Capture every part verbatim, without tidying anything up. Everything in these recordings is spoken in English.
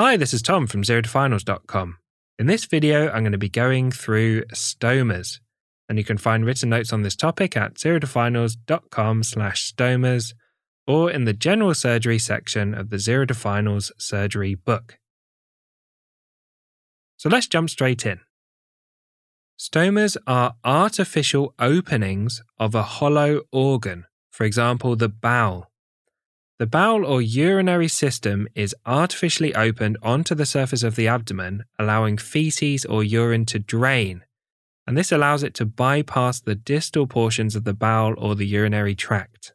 Hi, this is Tom from zero to finals dot com. In this video, I'm going to be going through stomas, and you can find written notes on this topic at zero to finals dot com slash stomas or in the general surgery section of the Zero to Finals surgery book. So let's jump straight in. Stomas are artificial openings of a hollow organ, for example, the bowel. The bowel or urinary system is artificially opened onto the surface of the abdomen, allowing feces or urine to drain, and this allows it to bypass the distal portions of the bowel or the urinary tract.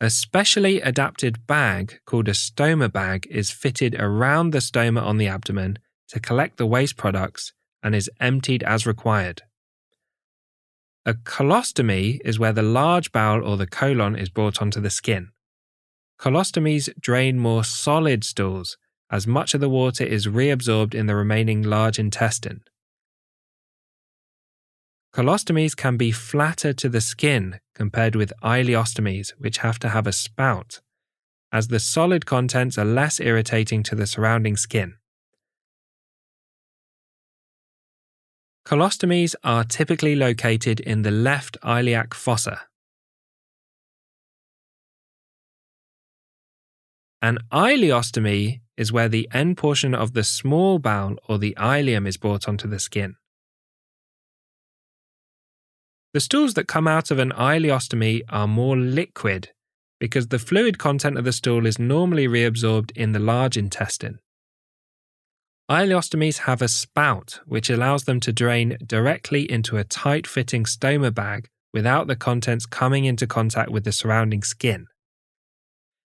A specially adapted bag called a stoma bag is fitted around the stoma on the abdomen to collect the waste products and is emptied as required. A colostomy is where the large bowel or the colon is brought onto the skin. Colostomies drain more solid stools, as much of the water is reabsorbed in the remaining large intestine. Colostomies can be flatter to the skin compared with ileostomies, which have to have a spout, as the solid contents are less irritating to the surrounding skin. Colostomies are typically located in the left iliac fossa. An ileostomy is where the end portion of the small bowel or the ileum is brought onto the skin. The stools that come out of an ileostomy are more liquid because the fluid content of the stool is normally reabsorbed in the large intestine. Ileostomies have a spout which allows them to drain directly into a tight-fitting stoma bag without the contents coming into contact with the surrounding skin.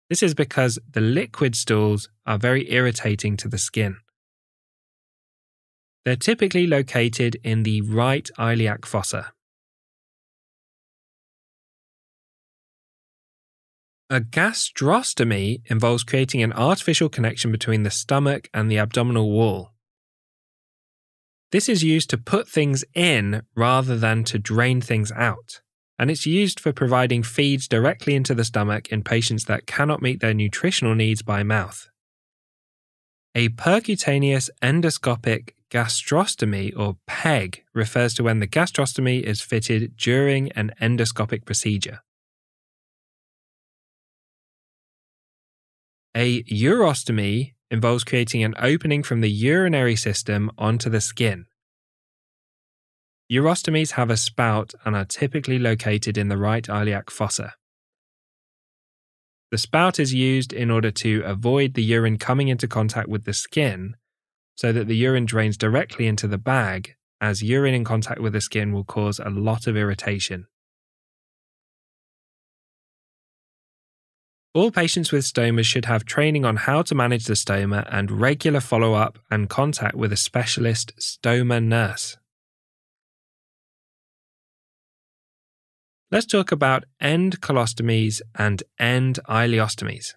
This is because the liquid stools are very irritating to the skin. They're typically located in the right iliac fossa. A gastrostomy involves creating an artificial connection between the stomach and the abdominal wall. This is used to put things in rather than to drain things out, and it's used for providing feeds directly into the stomach in patients that cannot meet their nutritional needs by mouth. A percutaneous endoscopic gastrostomy, or P E G, refers to when the gastrostomy is fitted during an endoscopic procedure. A urostomy involves creating an opening from the urinary system onto the skin. Urostomies have a spout and are typically located in the right iliac fossa. The spout is used in order to avoid the urine coming into contact with the skin so that the urine drains directly into the bag, as urine in contact with the skin will cause a lot of irritation. All patients with stomas should have training on how to manage the stoma and regular follow-up and contact with a specialist stoma nurse. Let's talk about end colostomies and end ileostomies.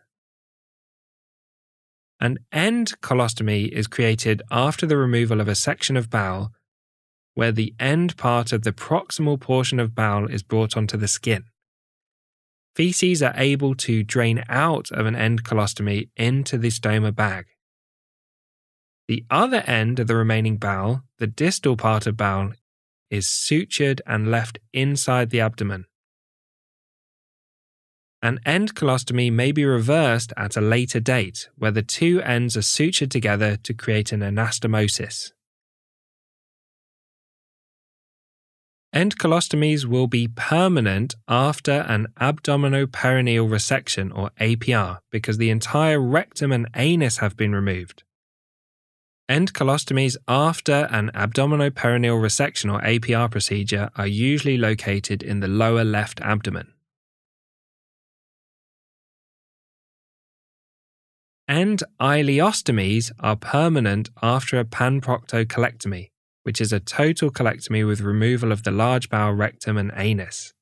An end colostomy is created after the removal of a section of bowel where the end part of the proximal portion of bowel is brought onto the skin. Feces are able to drain out of an end colostomy into the stoma bag. The other end of the remaining bowel, the distal part of bowel, is sutured and left inside the abdomen. An end colostomy may be reversed at a later date, where the two ends are sutured together to create an anastomosis. End colostomies will be permanent after an abdominoperineal resection, or A P R, because the entire rectum and anus have been removed. End colostomies after an abdominoperineal resection, or A P R, procedure are usually located in the lower left abdomen. End ileostomies are permanent after a panproctocolectomy, which is a total colectomy with removal of the large bowel, rectum and anus.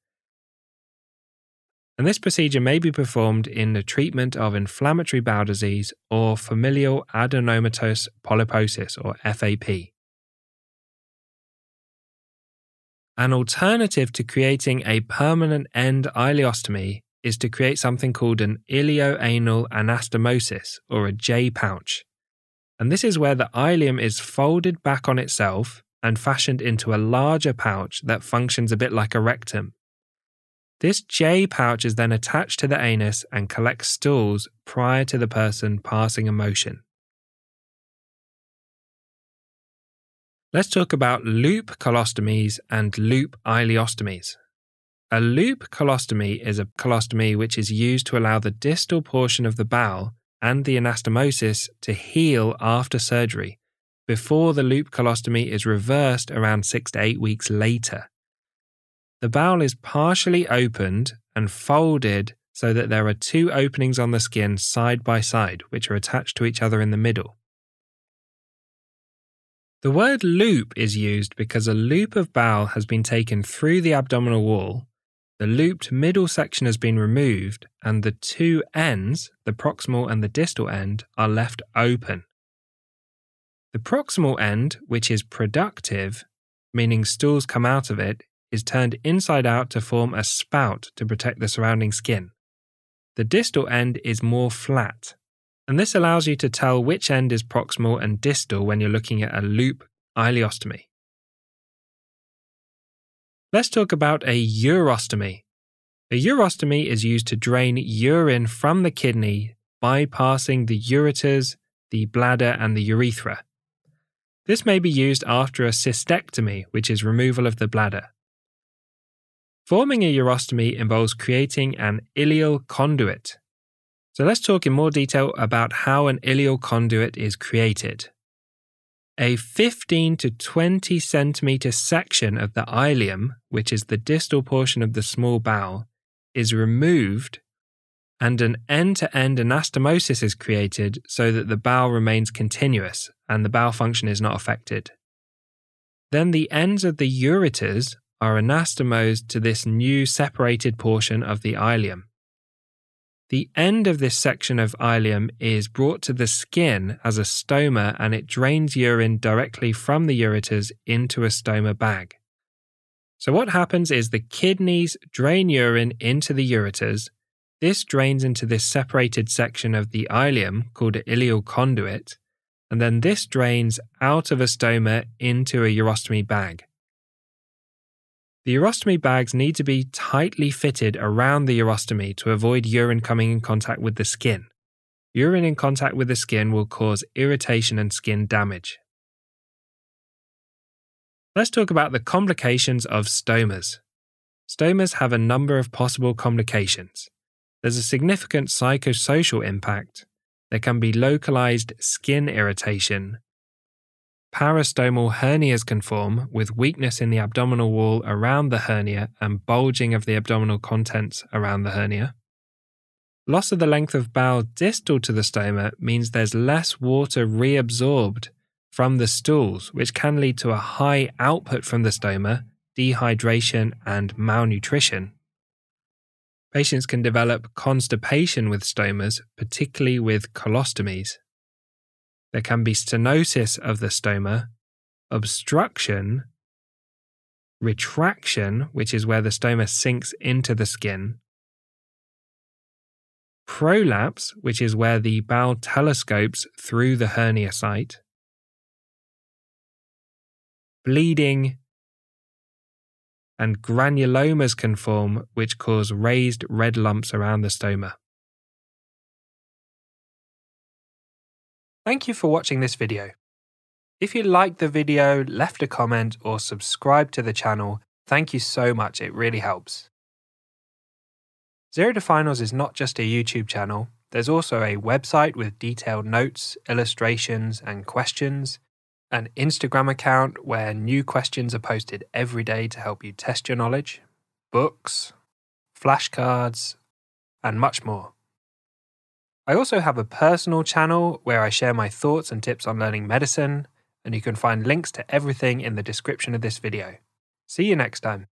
And this procedure may be performed in the treatment of inflammatory bowel disease or familial adenomatous polyposis, or F A P. An alternative to creating a permanent end ileostomy is to create something called an ileoanal anastomosis, or a J pouch, and this is where the ileum is folded back on itself and fashioned into a larger pouch that functions a bit like a rectum. This J pouch is then attached to the anus and collects stools prior to the person passing a motion. Let's talk about loop colostomies and loop ileostomies. A loop colostomy is a colostomy which is used to allow the distal portion of the bowel and the anastomosis to heal after surgery, before the loop colostomy is reversed around six to eight weeks later. The bowel is partially opened and folded so that there are two openings on the skin side by side, which are attached to each other in the middle. The word loop is used because a loop of bowel has been taken through the abdominal wall, the looped middle section has been removed, and the two ends, the proximal and the distal end, are left open. The proximal end, which is productive, meaning stools come out of it, is turned inside out to form a spout to protect the surrounding skin. The distal end is more flat, and this allows you to tell which end is proximal and distal when you're looking at a loop ileostomy. Let's talk about a urostomy. A urostomy is used to drain urine from the kidney, bypassing the ureters, the bladder, and the urethra. This may be used after a cystectomy, which is removal of the bladder. Forming a urostomy involves creating an ileal conduit. So let's talk in more detail about how an ileal conduit is created. A fifteen to twenty centimeter section of the ileum, which is the distal portion of the small bowel, is removed and an end-to-end anastomosis is created so that the bowel remains continuous and the bowel function is not affected. Then the ends of the ureters are anastomosed to this new separated portion of the ileum. The end of this section of ileum is brought to the skin as a stoma and it drains urine directly from the ureters into a stoma bag. So what happens is the kidneys drain urine into the ureters. This drains into this separated section of the ileum called an ileal conduit, and then this drains out of a stoma into a urostomy bag. The urostomy bags need to be tightly fitted around the urostomy to avoid urine coming in contact with the skin. Urine in contact with the skin will cause irritation and skin damage. Let's talk about the complications of stomas. Stomas have a number of possible complications. There's a significant psychosocial impact. There can be localized skin irritation. Parastomal hernias can form with weakness in the abdominal wall around the hernia and bulging of the abdominal contents around the hernia. Loss of the length of bowel distal to the stoma means there's less water reabsorbed from the stools, which can lead to a high output from the stoma, dehydration and malnutrition. Patients can develop constipation with stomas, particularly with colostomies. There can be stenosis of the stoma, obstruction, retraction, which is where the stoma sinks into the skin, prolapse, which is where the bowel telescopes through the hernia site, bleeding, and granulomas can form, which cause raised red lumps around the stoma. Thank you for watching this video. If you liked the video, left a comment or subscribed to the channel, thank you so much, it really helps. Zero to Finals is not just a YouTube channel, there's also a website with detailed notes, illustrations and questions, an Instagram account where new questions are posted every day to help you test your knowledge, books, flashcards and much more. I also have a personal channel where I share my thoughts and tips on learning medicine, and you can find links to everything in the description of this video. See you next time.